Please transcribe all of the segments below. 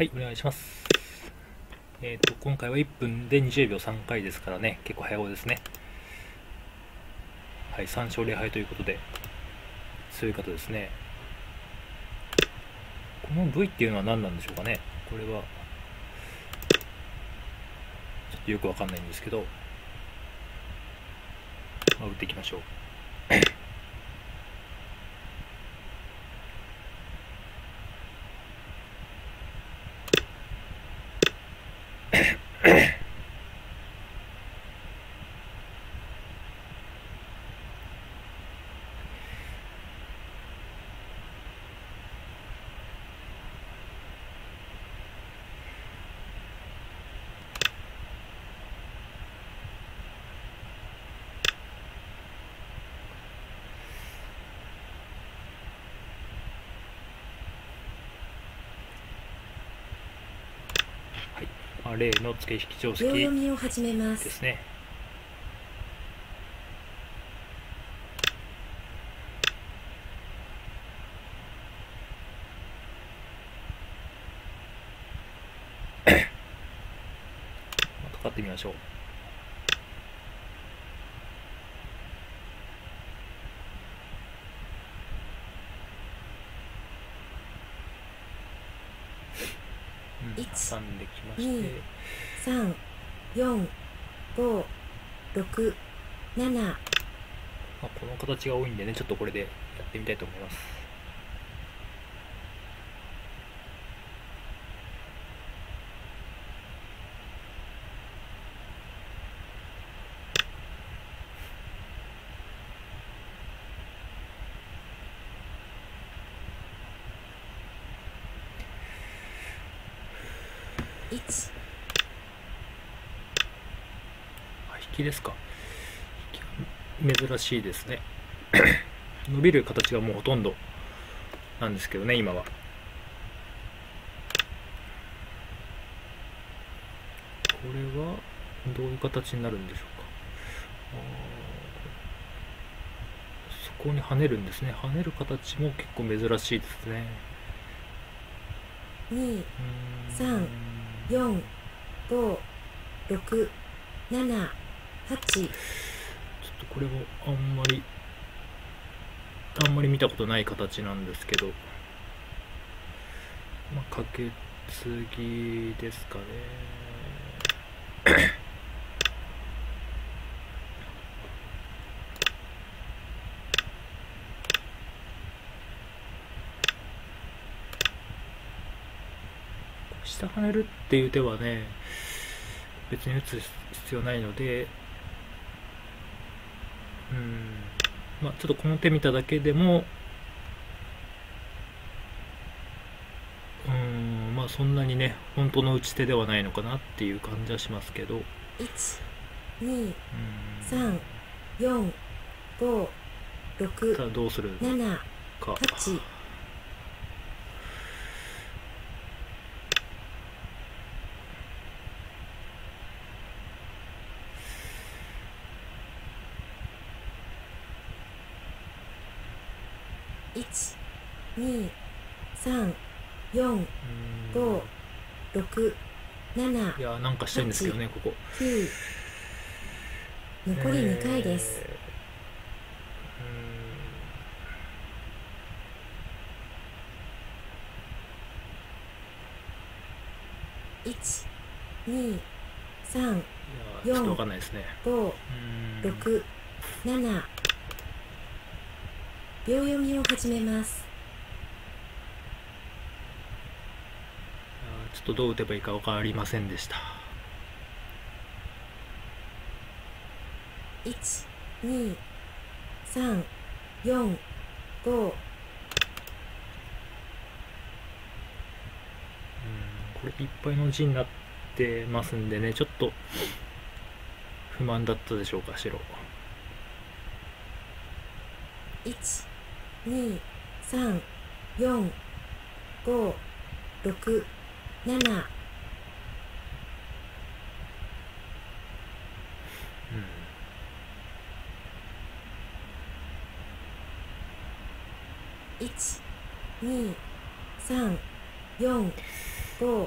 はい、お願いします。今回は1分で20秒3回ですからね、結構早碁ですね。はい、3勝0敗ということで、強い方ですね。この V っていうのは何なんでしょうかね。これは、ちょっとよくわかんないんですけど、まあ、打っていきましょう。例の付け引き常識ですね。かかってみましょう。挟んできまして3、4、5、6、7、まあ、この形が多いんでね、ちょっとこれでやってみたいと思います。引きですか。珍しいですね。伸びる形がもうほとんどなんですけどね、今は。これはどういう形になるんでしょうか。そこに跳ねるんですね。跳ねる形も結構珍しいですね。2、3、4、5、6、7、8。ちょっとこれもあんまり見たことない形なんですけど、まあ、かけ継ぎですかね。下跳ねるっていう手はね、別に打つ必要ないので、まあ、ちょっとこの手見ただけでも、まあそんなにね、本当の打ち手ではないのかなっていう感じはしますけど。1、2、3、4、5、6。さあどうするか。1、2、3、4、5、6、7。いやなんかしたいんですけどね、ここ。残り2回です。1、2、3、4、5、6、7。秒読みを始めます。ちょっとどう打てばいいか分かりませんでした。1、2、3、4、5。これいっぱいの字になってますんでね、ちょっと不満だったでしょうか、白。1、2、3、4、5、6、7。1、2、3、4、と、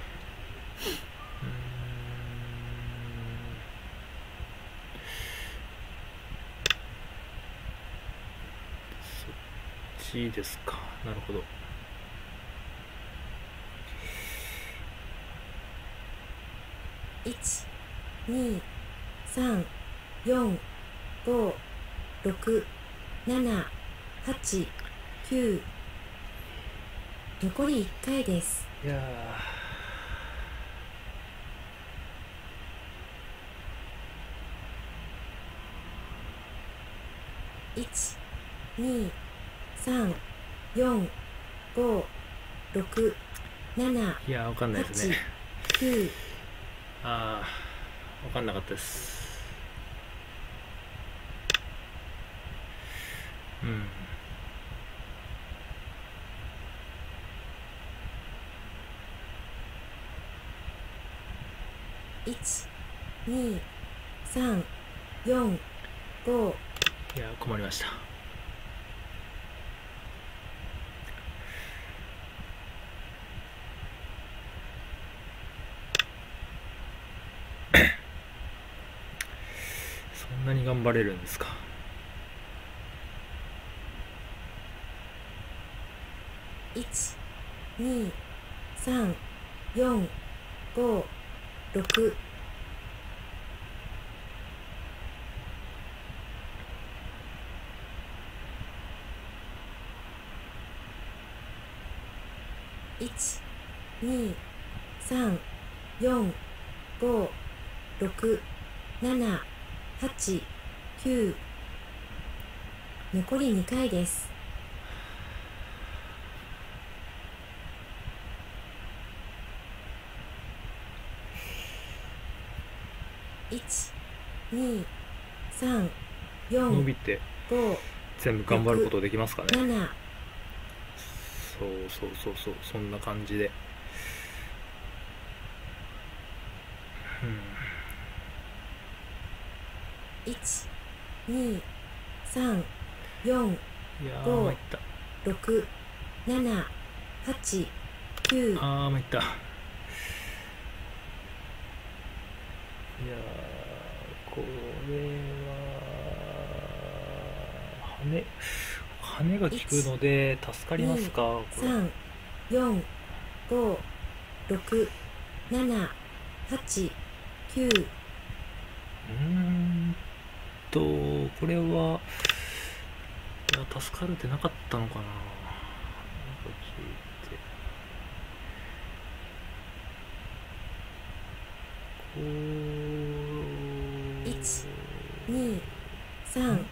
ちですか。なるほど。1、2、3、4、5、6、7、8、9。残り1回です。いやー、1、2、3、4、5、6、7、いやー、分かんないですね。9。あー、分かんなかったです。うん、1、2、3、4、5。いや、困りました。そんなに頑張れるんですか。1、2、3、4、5、6。1、2、3、4、5、6、7、8、9。残り2回です。1、2、3、4、伸びて全部頑張ることできますかね。そう、そんな感じで、1、2、3、4、5、6、7、8、9。ああ、まいった。いやー、これは羽が効くので助かりますか。3、4、5、6、7、8、9。これは助かるってなかったのかな。1、2、3、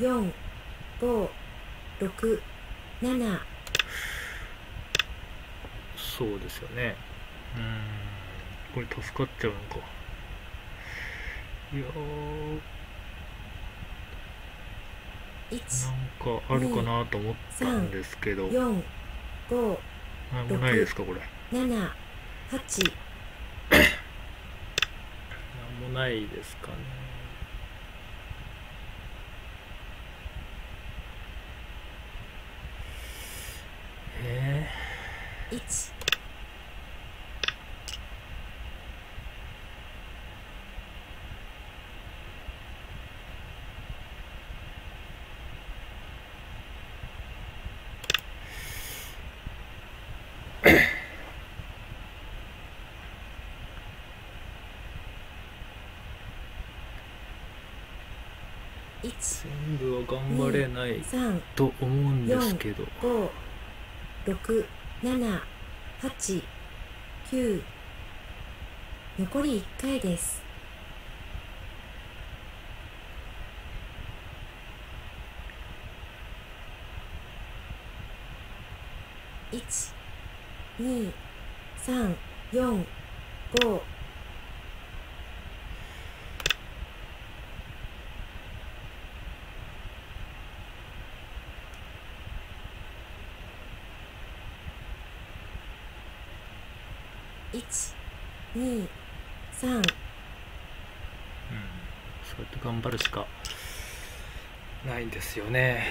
4、5、6、7。そうですよね。うん、これ助かっちゃうのか。いやー、なんかあるかなと思ったんですけど、なんもないですか。これ7、8。なんもないですかね。全部は頑張れないと思うんですけど。6、7、8、9。残り1回です。1、2、3、4、5。1、2、3。そうやって頑張るしかないんですよね。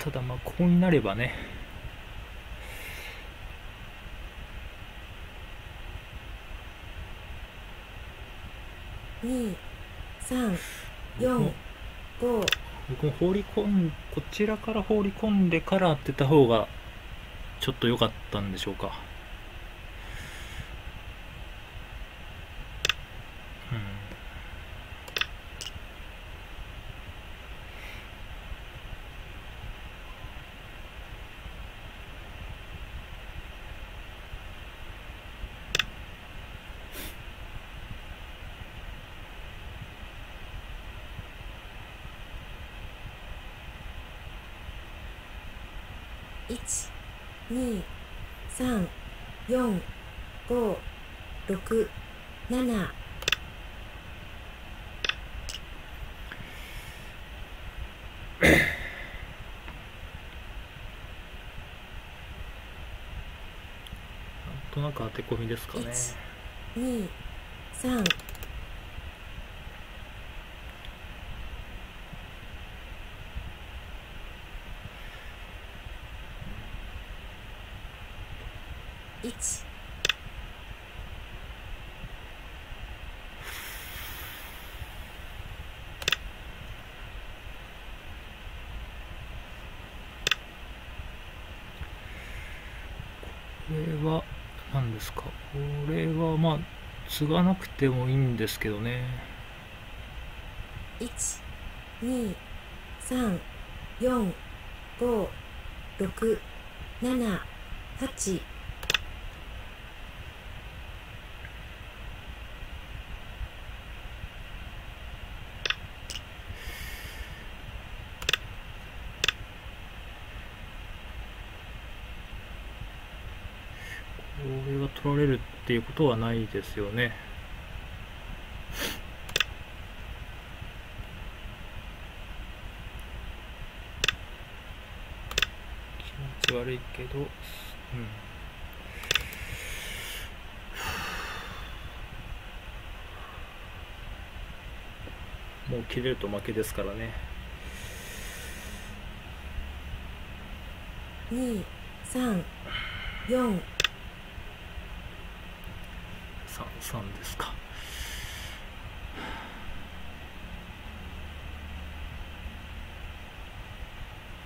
ただまあここになればね、2、3、4、5。僕もこちらから放り込んでから当てた方がちょっと良かったんでしょうか。1、2、3、4、5、6、7。なんとなく当て込みですかね。1、2、3。これは何ですか。これはまあ継がなくてもいいんですけどね。1、2、3、4、5、6、7、8。取られるっていうことはないですよね。気持ち悪いけど、もう切れると負けですからね。2、3、4。3ですか。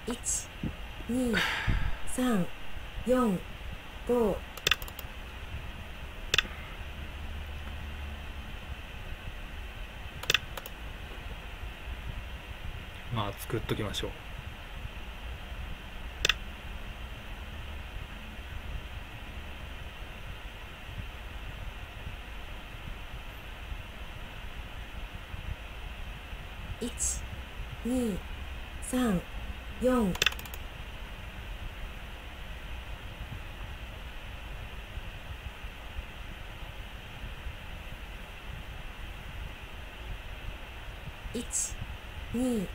1、2、3、4、5。まあ作っときましょう。1、2、3、4。1、2、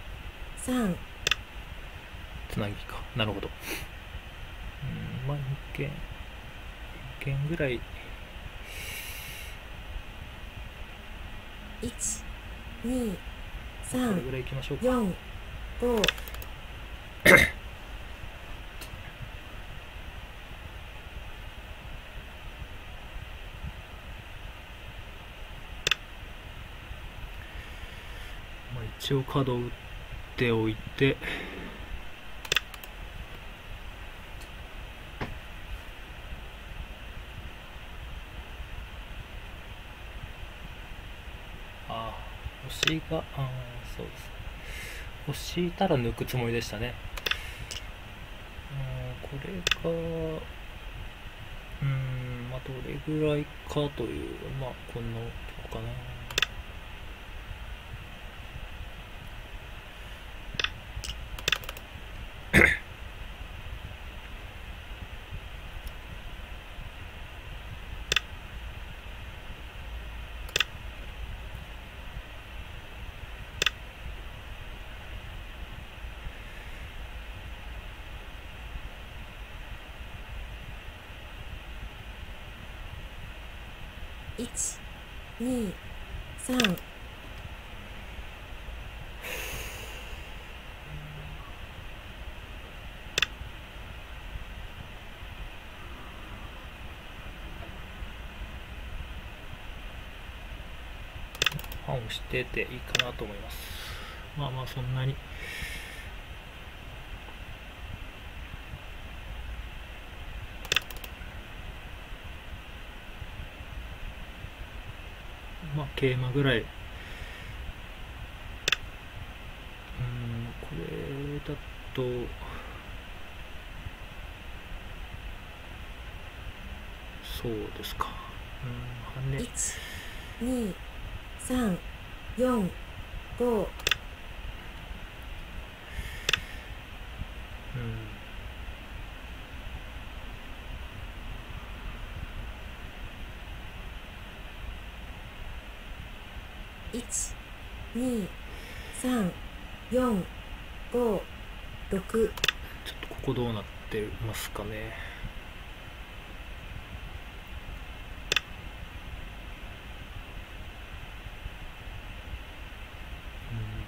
3。つなぎか。なるほど。まあ1件ぐらい。1、2、3、4、5。まあ一応角を打っておいて。星が、そうですね。押したら抜くつもりでしたね。これが、まあどれぐらいかという、まあこんなとこかな。1、2、3。半をしてていいかなと思います。まあまあそんなに。まあ、桂馬ぐらい、これだと、そうですか、1、2、3、4、5、1、2、3、4、5、6。ちょっとここどうなってますかね。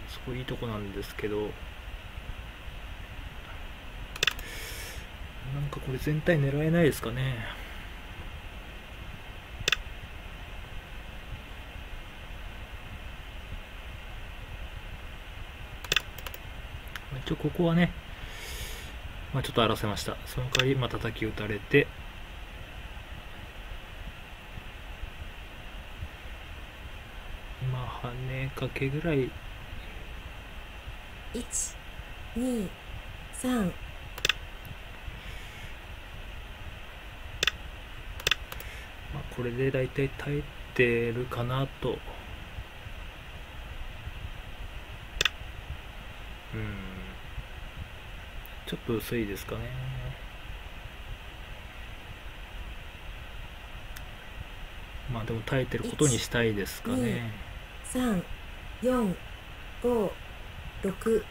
そこいいとこなんですけど、なんかこれ全体狙えないですかね。一応ここはね、まあ、ちょっと荒らせました。その代わりまあ叩き打たれて、まあ跳ねかけぐらい、1、2、3。まあこれで大体耐えてるかなと。ちょっと薄いですかね。まあでも耐えてることにしたいですかね。3、4、5、6。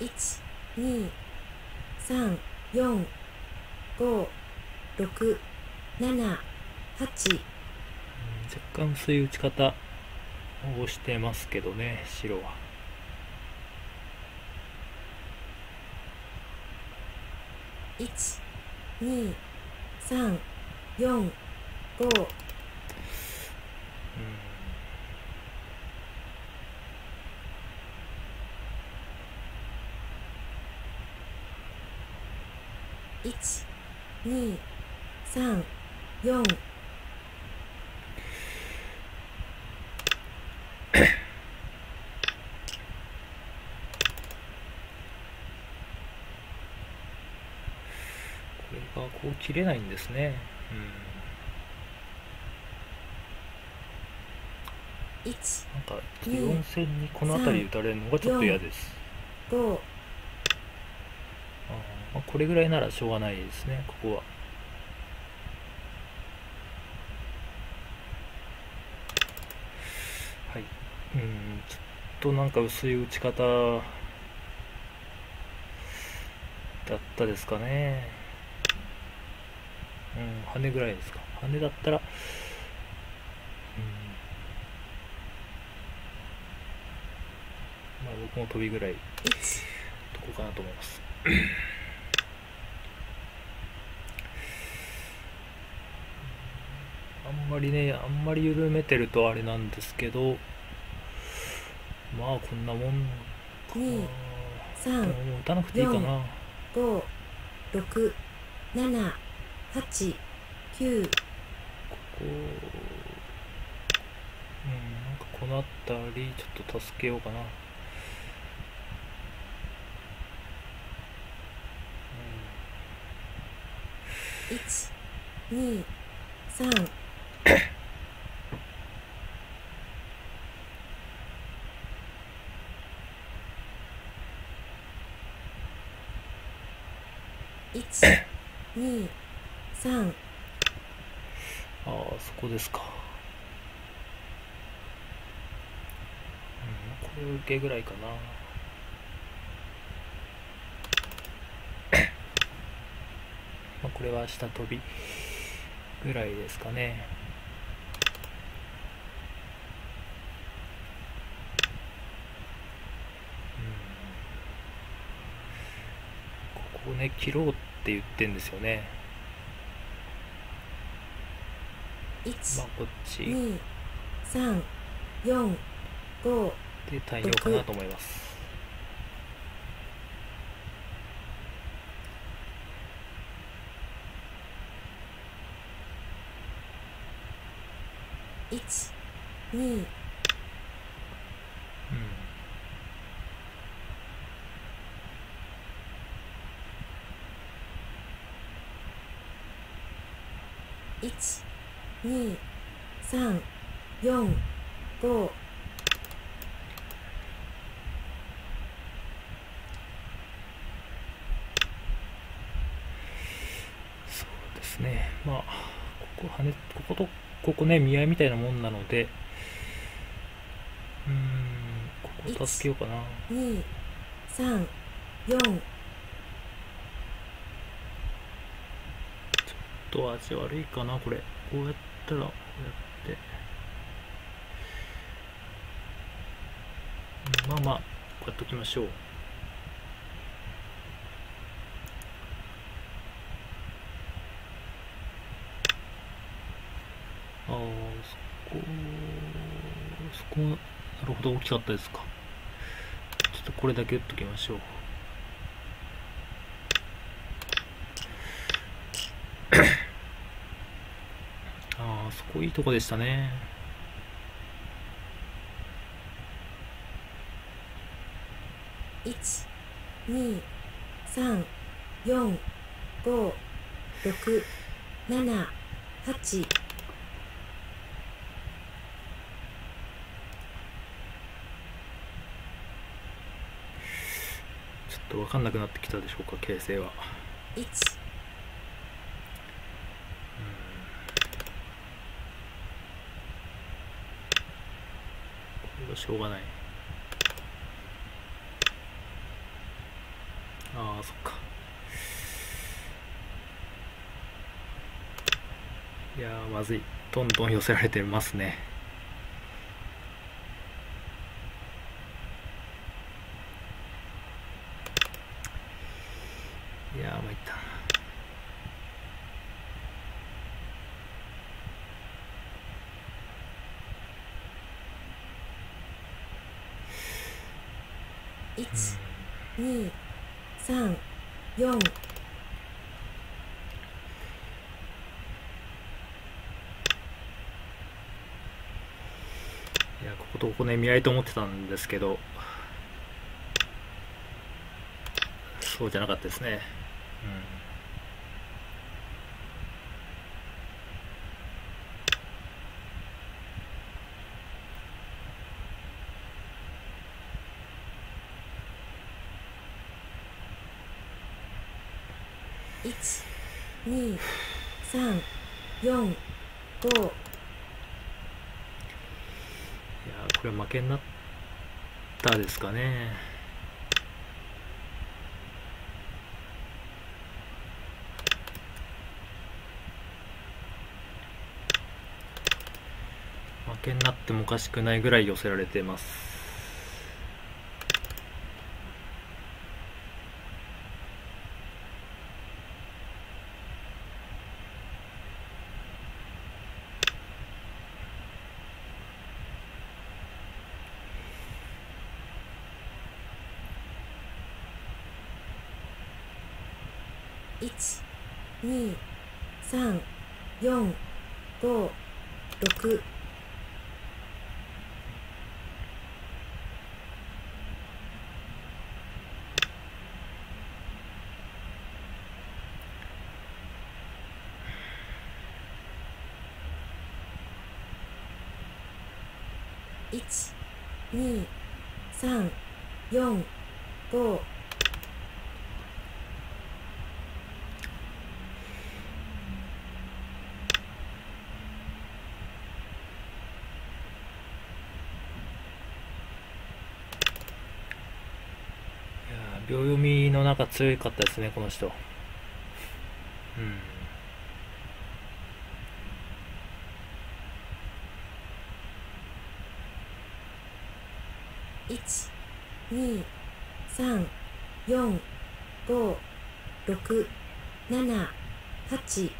1、2、3、4、5、6。7、8。若干薄い打ち方をしてますけどね、白は。1、2、3、4、5。1、2、3、4。これがこう切れないんですね。なんか4線にこの辺り打たれるのがちょっと嫌です。まあ、これぐらいならしょうがないですね、ここは。ちょっとなんか薄い打ち方だったですかね。跳ねぐらいですか。跳ねだったら、まあ僕も飛びぐらいとこかなと思います。あんまり緩めてるとあれなんですけど。まあこんなもんかな。もう打たなくていいかな。5、6、7、8、9。ここ、なんかこの辺りちょっと助けようかな。1、2、3 1、2、3 ああ、そこですか。これ受けぐらいかな。まあこれは下飛びぐらいですかね。ここね、切ろうって言ってんですよね。まあこっち2、3、4、5で対応かなと思います。1、2、3、4、5そうですね。まあここ跳ね、ここね見合いみたいなもんなので、ここ助けようかな。2、3、4ちょっと味悪いかな。これこうやったらこうやって、まあまあこうやっておきましょう。ああ、そこなるほど、大きかったですか。ちょっとこれだけ打っときましょう。ああ、そこいいとこでしたね。1、2、3、4、5、6、7、8分かんなくなってきたでしょうか、形勢は。これはしょうがない。ああ、そっか。いやー、まずい。どんどん寄せられてますね。1、2、3、4いや、こことここね見合いと思ってたんですけど、そうじゃなかったですね。1、2、3、4、5いやー、これは負けになったですかね。負けになってもおかしくないぐらい寄せられてます。1、2、3、4、5、6 1、2、3、4、5。秒読みの中強かったですね、この人。1、2、3、4、5、6、7、8。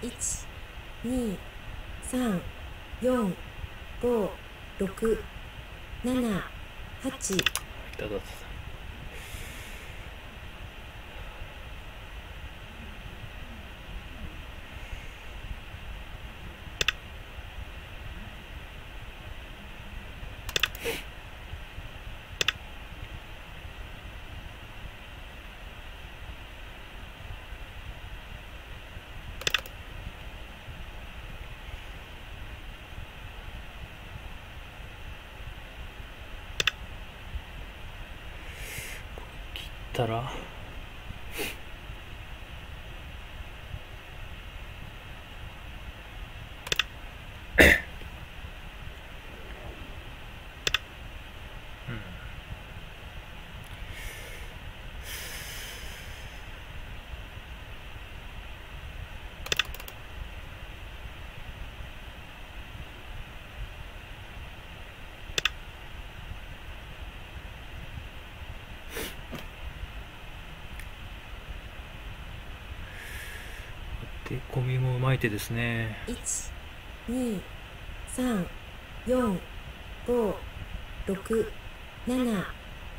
1、2、3、4、5、6、7、8。で、ゴミもうまい手ですね。1、2、3、4、5、6、7、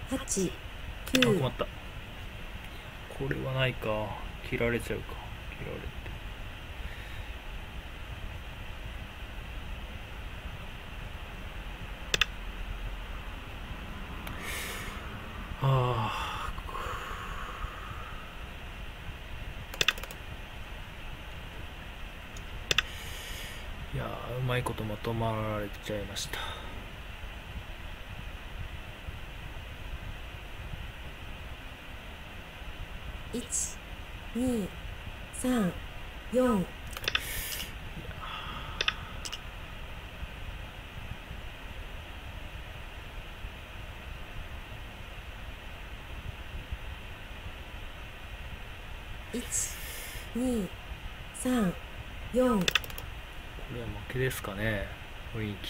8、9。あ、困った。これはないか。切られちゃうか。切られて。ああ。うまいことまとまられちゃいました。1、2、3、4。1、2、3、4。これは負けですかね、雰囲気。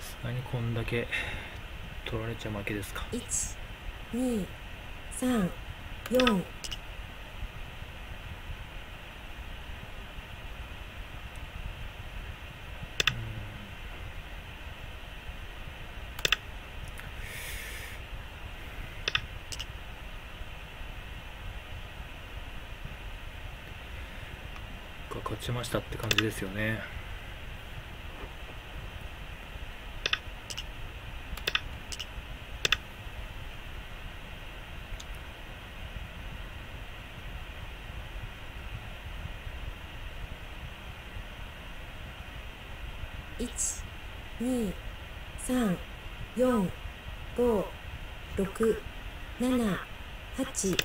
さすがにこんだけ取られちゃ負けですか。1、2、3、4。勝ちましたって感じですよね。1、2、3、4、5、6、7、8。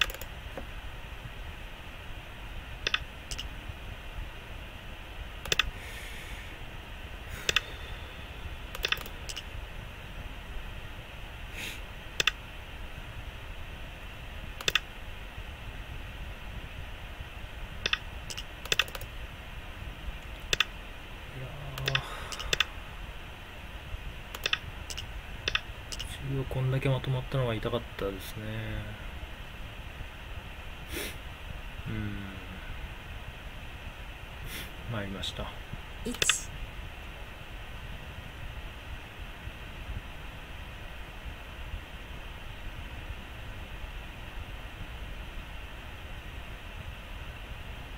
こんだけまとまったのは痛かったですね。参りました。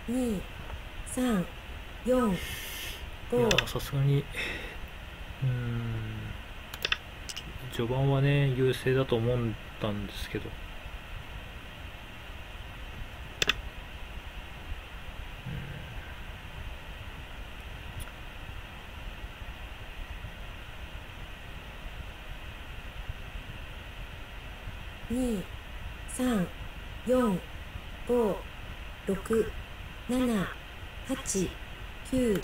2、3、4、5。さすがに序盤はね優勢だと思ったんですけど、2、3、4、5、6、7、8、9。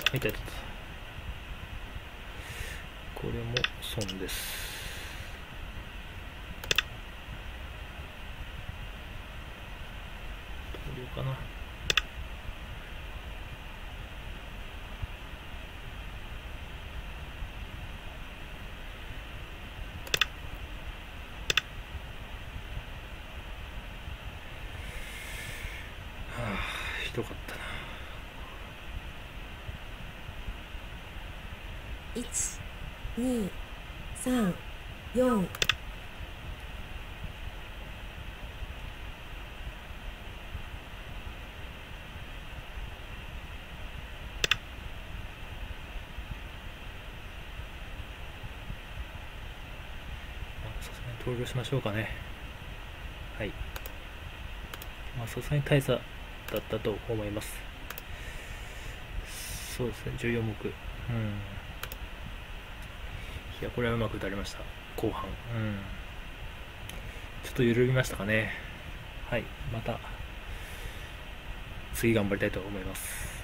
これも損です。どうかな。ひどかったな。1、2、3、4。さすがに投了しましょうかね。はい。さすがに大差だったと思います。そうですね、14目。いや、これはうまく打たれました。後半、ちょっと緩みましたかね。はい、また次頑張りたいと思います。